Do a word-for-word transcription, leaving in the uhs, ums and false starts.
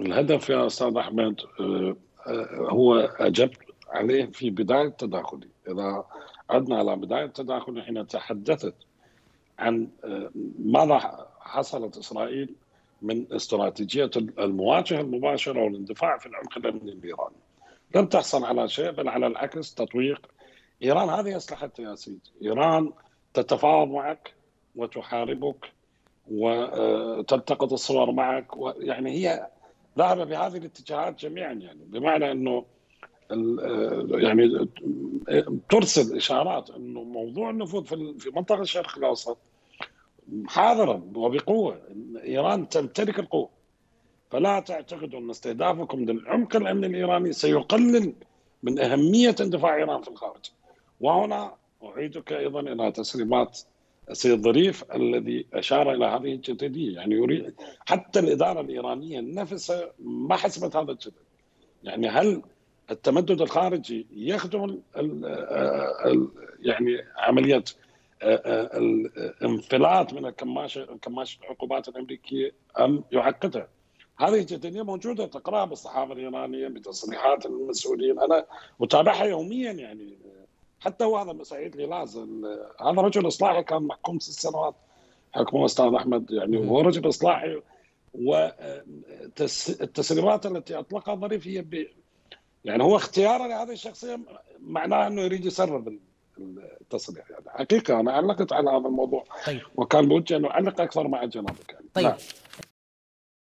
الهدف يا أستاذ أحمد هو أجبت عليه في بداية تداخلي. إذا عدنا على بداية تداخلي حين تحدثت عن ماذا حصلت إسرائيل من استراتيجية المواجهة المباشرة والاندفاع في العمق الأمني الإيراني، لم تحصل على شيء، بل على العكس تطويق إيران. هذه أسلحتها يا سيدي، إيران تتفاوض معك وتحاربك وتلتقط الصور معك، يعني هي ذهب بهذه الاتجاهات جميعا، يعني بمعنى انه يعني ترسل اشارات انه موضوع النفوذ في في منطقه الشرق الاوسط حاضرا وبقوه، ايران تمتلك القوه، فلا تعتقدوا ان استهدافكم للعمق الامني الايراني سيقلل من اهميه اندفاع ايران في الخارج. وهنا اعيدك ايضا الى تسليمات السيد ضريف الذي اشار الى هذه الجدية، يعني يريد حتى الاداره الايرانيه نفسها ما حسبت هذا الجدل. يعني هل التمدد الخارجي يخدم ال ال ال يعني عمليه الانفلات من الكماشه كماشه العقوبات الامريكيه ام يعقدها؟ هذه الجدليه موجوده، تقراها بالصحافه الايرانيه بتصريحات المسؤولين، انا متابعها يوميا. يعني حتى هو هذا سعيد ليلاز، هذا رجل اصلاحي كان محكوم ست سنوات حكمه استاذ احمد، يعني هو رجل اصلاحي، والتسريبات التي اطلقها ظريف هي يعني هو اختياره لهذه الشخصيه معناه انه يريد يسرب التصريح. يعني حقيقه انا علقت على هذا الموضوع. طيب. وكان بودي انه اعلق اكثر مع جنابك. يعني. طيب. لا.